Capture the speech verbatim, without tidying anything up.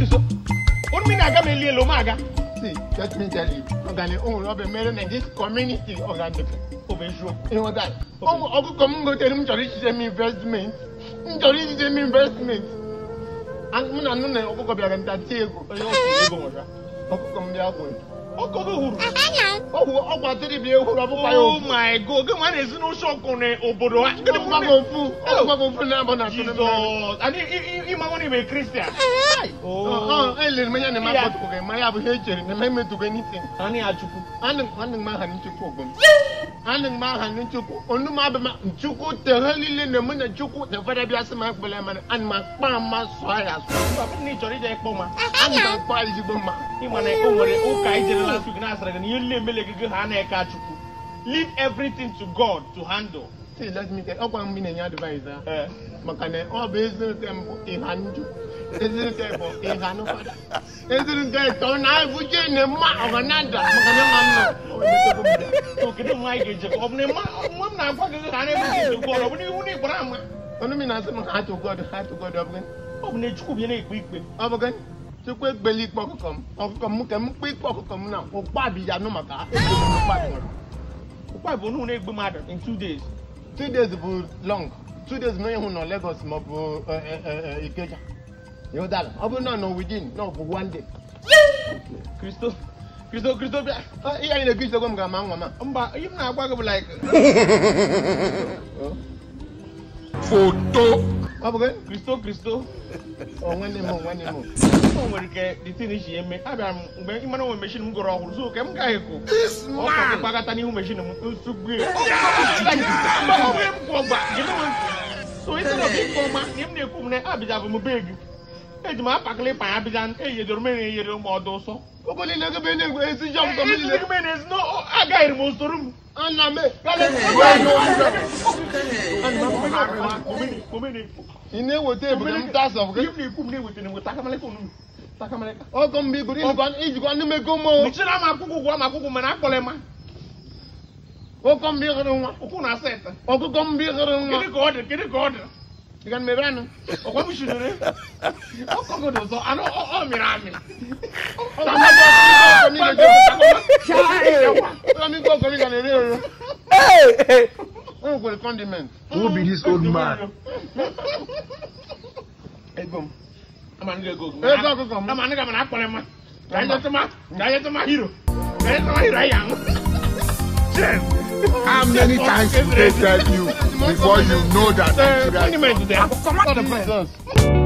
Christo. What mean I got me little maga? See, let me tell you. I'm going to own up a million in this community organic. You know that? Oh, I'm going to tell him to reach them investments. To reach them investments. And I'm going to go to the table. I'm going to go to the table. Oh my God! Come on, there's no shock on it. Oh, boy! I'm gonna go for it. Jesus! And you, you, you man, you be Christian. Oh, oh, I learn many things. I have heard you. I have met you many things. I have chuku. I have, I have met you chuku. I have met you chuku. Onu ma be ma chuku. The hell is it? The man chuku. The father be asking me for the man. And my grandma swear as well. But you need to read the book, man. And my father is book, man. You man, you man, you guys. Leave everything to God to handle. See, let me tell you, I'm being an advisor. I can always do them in hand. Isn't there for in hand? Isn't there? Don't I put you in the mouth of another? Okay, don't like it. I'm not going to have to go. What do you need? But I'm going to mean, I'm going to go to have to go to Dublin. Oh, let's go. You need quick. I'm going to. So quick, belly pocket come. Of come, come quick pocket come now. Oh, Bobby, I know my car. Why won't you make the matter in two days? Two days will long. Two days, no one on Lagos, no, you that I will not know within, no, for one day. Christo, Christo, Christo, I ain't a Christo, come, come, mama. But you're not walking like photo. Christo, Christo. Oh, when they move, when they move. The thing is, I am machine go wrong. So, come, Kaiko. This man, Bagatani machine, so great. So, it's a big bomber. Give me a common Abidab big. It's my packlet by Abidan, a German, a model. So, nobody never been a great young man. There's no Agai most room. And I'm a fellow. Hey! Oh, for the condiment. Who be this old man? Hey, come. I'm a nigga, go. Hey, come, come. I'm a nigga, I'm a nigga. I'm a nigga. I'm a hero. I'm a hero. How many times did they tell you before you know that? Condiment to them. Come on, Jesus.